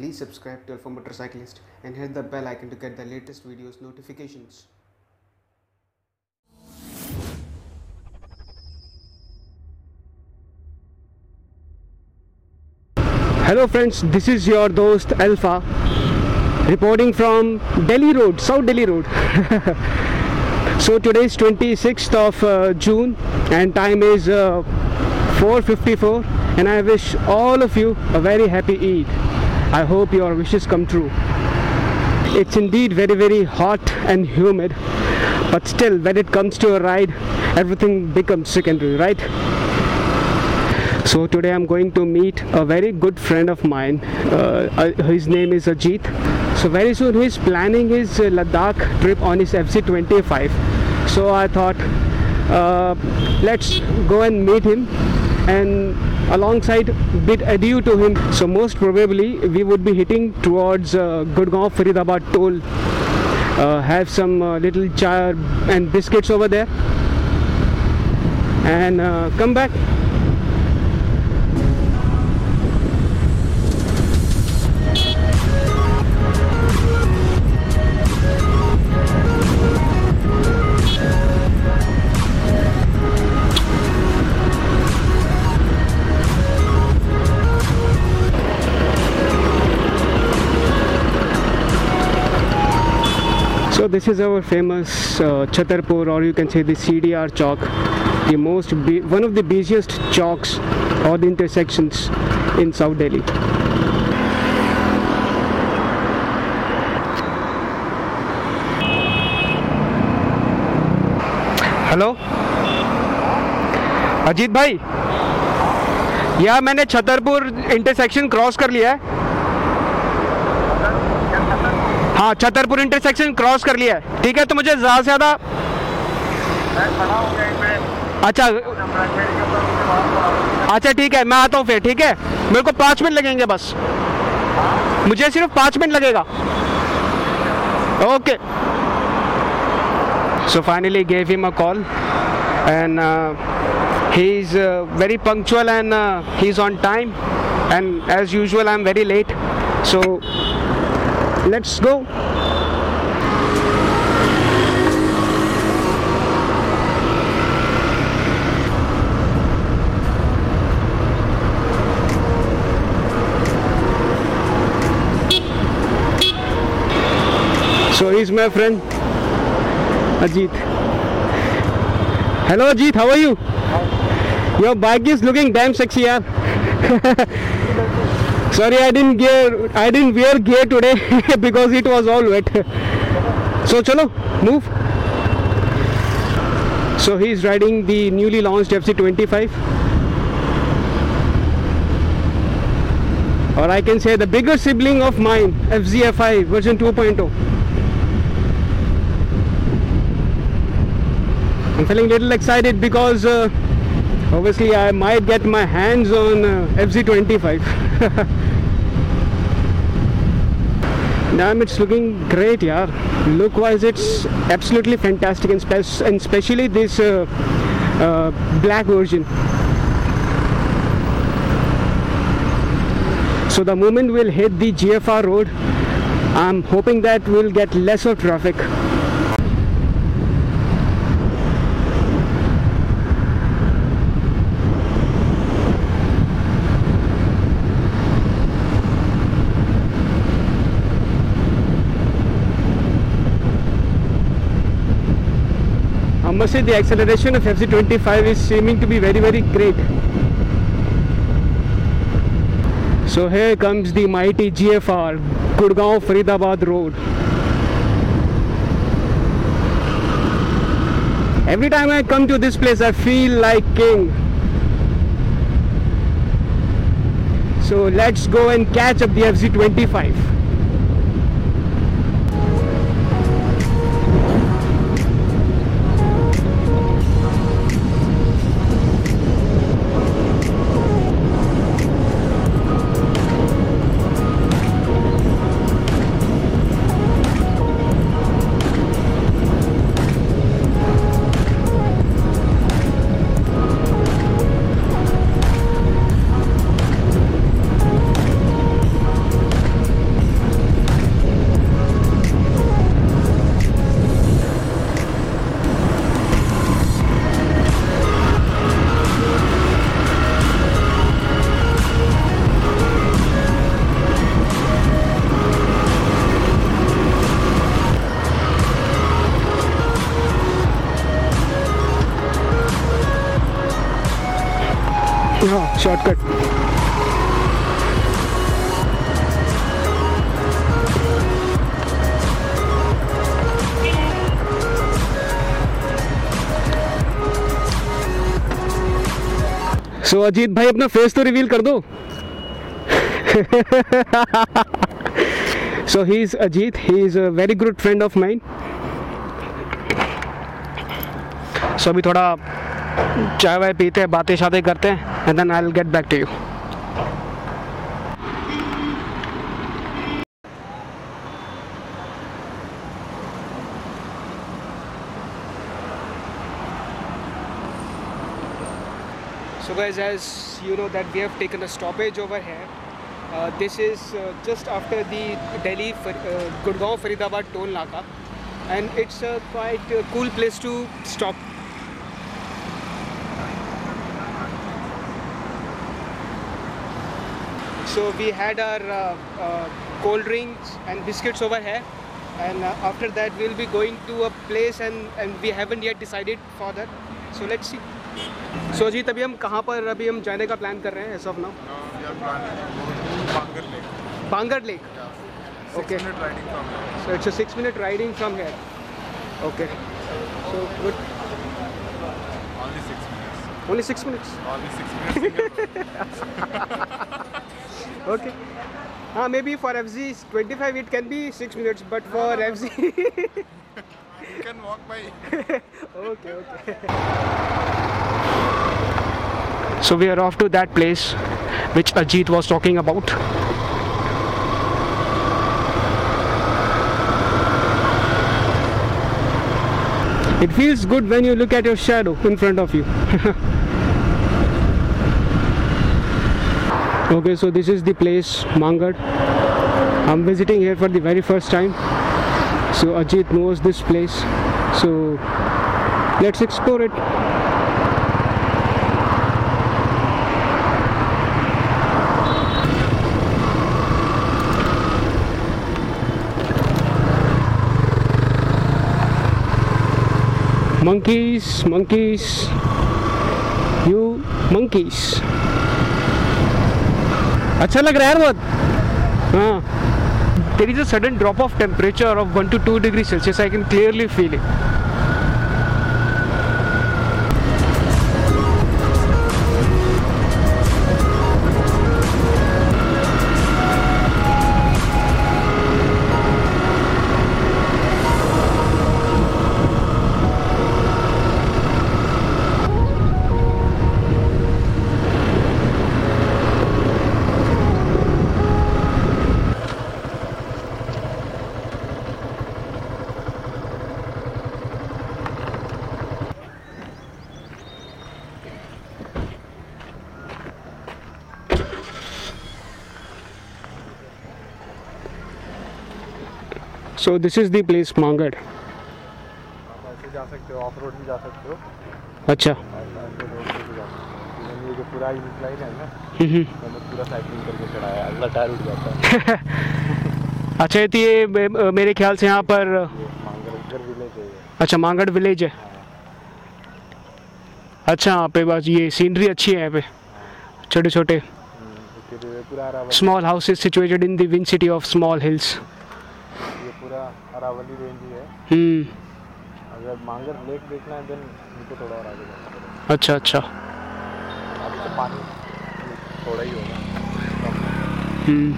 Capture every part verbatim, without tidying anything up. Please subscribe to Alpha Motorcyclist and hit the bell icon to get the latest videos notifications. Hello friends, this is your dost Alpha reporting from Delhi Road, South Delhi Road. So today is twenty-sixth of uh, June and time is uh, four fifty-four and I wish all of you a very happy Eid. I hope your wishes come true. It's indeed very very hot and humid, but still when it comes to a ride everything becomes secondary, right? So today I'm going to meet a very good friend of mine. Uh, his name is Ajit. So very soon he's planning his Ladakh trip on his F Z twenty-five. So I thought uh, let's go and meet him and alongside bid adieu to him. So most probably we would be hitting towards uh, Gurgaon Faridabad toll. Uh, have some uh, little chai and biscuits over there and uh, come back. So this is our famous uh, Chhatarpur, or you can say the C D R Chowk, the most one of the busiest chowks or the intersections in South Delhi. Hello Ajit भाई, यहाँ मैंने Chhatarpur intersection cross कर लिया है। हाँ, Chhatarpur intersection cross कर लिया है, ठीक है। तो मुझे ज़्यादा से ज़्यादा अच्छा अच्छा ठीक है, मैं आता हूँ फिर, ठीक है। मेरे को पाँच मिनट लगेंगे बस, मुझे सिर्फ पाँच मिनट लगेगा। Okay. So finally gave him a call and he is very punctual and he is on time and as usual I am very late. So let's go. So he's my friend Ajit. Hello Ajit, how are you? Hi. Your bike is looking damn sexy yaar. Sorry, I didn't gear. I didn't wear gear today because it was all wet. So, chalo, move. So he is riding the newly launched F Z twenty-five, or I can say the bigger sibling of mine, F Z F I version two point oh. I'm feeling little excited because uh, obviously I might get my hands on uh, F Z twenty-five. Damn, it's looking great yaar. Look wise it's absolutely fantastic, and, spe and especially this uh, uh, black version. So the moment we'll hit the G F R road, I'm hoping that we'll get lesser traffic. I must say the acceleration of F Z twenty-five is seeming to be very very great. So here comes the mighty G F R, Gurgaon Faridabad Road. Every time I come to this place I feel like king. So let's go and catch up the F Z twenty-five. Shortcut. So so, Ajit भाई अपना face तो reveal कर दो। So he is Ajit, he is a very good friend of mine. So अभी थोड़ा चाय वाय पीते हैं, बातें शातें करते हैं, and then I will get back to you. So guys, as you know that we have taken a stoppage over here. Uh, this is uh, just after the Delhi uh, Gurgaon Faridabad toll naka, and it's a quite uh, cool place to stop. So we had our uh, uh, cold drinks and biscuits over here, and uh, after that we'll be going to a place, and and we haven't yet decided further. So let's see. So so, जी तभी हम कहाँ पर अभी हम जाने का plan कर रहे हैं? ऐसा अपना Bangar lake. Bangar lake, okay. So it's a six minute riding from here, okay. So good, only six minutes, okay. हाँ, may be for F Z twenty five it can be six minutes but for F G can walk by, okay okay. So we are off to that place which Ajit was talking about. It feels good when you look at your shadow in front of you. Okay, so this is the place, Mangar. I'm visiting here for the very first time. So Ajit knows this place. So let's explore it. Monkeys, monkeys, you monkeys. अच्छा लग रहा है बहुत। हाँ, there is a sudden drop of temperature of one to two degree Celsius. I can clearly feel it. So this is the place, Mangar. जा सकते हो, of road भी जा सकते हो। अच्छा, ये जो पूरा इंक्लाइन है ना, मतलब पूरा साइकिलिंग करके चढ़ाया, अगला टायर उठ जाता है। अच्छा, ये मेरे ख्याल से यहाँ पर मांगड़ विलेज है। अच्छा, मांगड़ विलेज है। अच्छा, यहाँ पे बस ये सीनरी अच्छी है, यहाँ पे छोटे छोटे small houses situated in the wind city of small hills. Aravalli range ही है। हम्म, अगर मांगर लेक देखना है देन नीचे थोड़ा और आगे जाना पड़ेगा। अच्छा अच्छा, अभी तो पानी थोड़ा ही होगा। Hmm,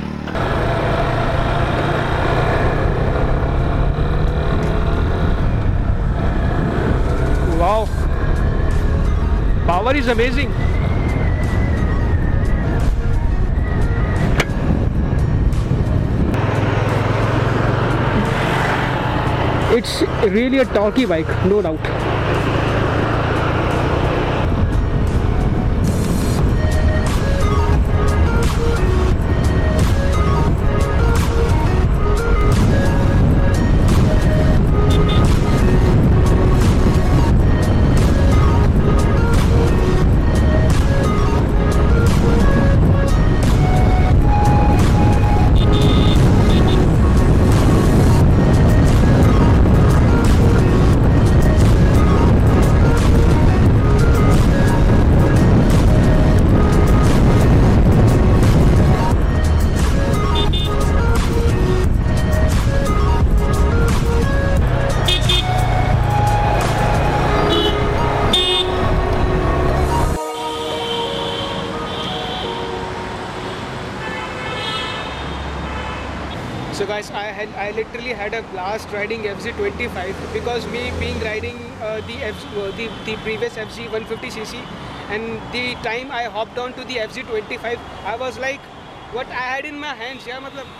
wow, power is amazing. It's really a torquey bike, no doubt. So guys, I had I literally had a blast riding F Z twenty-five because me being riding uh, the, F, uh, the the previous F Z one fifty c c, and the time I hopped on to the F Z twenty-five, I was like, what I had in my hands, yeah, मतलब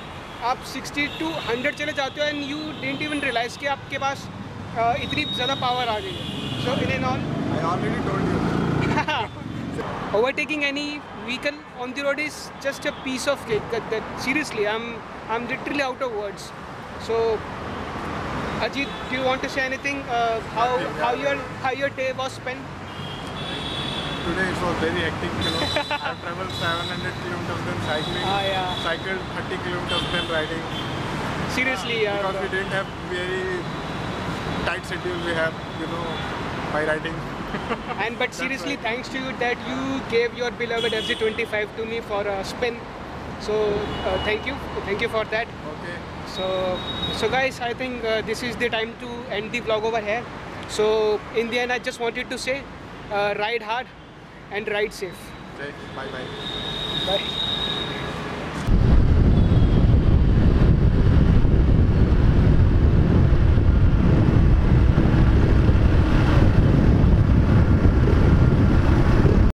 आप sixty to one hundred चले जाते हो and you didn't even realize कि आपके पास uh, इतनी ज़्यादा power आ गई है. So in and all, I already told you. Overtaking any vehicle on the road is just a piece of cake. That, that seriously, I'm I'm literally out of words. So, Ajit, do you want to say anything? Uh, how yeah, how yeah, your yeah. how your day was spent? Today it was very hectic. You know, I've traveled seven hundred kilometers then cycling. Ah, yeah. Cycled thirty kilometers then riding. Seriously, yeah. Because yeah. we didn't have very tight schedule. We have, you know, by riding. And but seriously, right. Thanks to you that you gave your beloved F Z twenty-five to me for a spin. So uh, thank you, thank you for that. Okay. So so guys, I think uh, this is the time to end the vlog over here. So in the end, I just wanted to say, uh, ride hard and ride safe. Okay. Bye bye. Bye.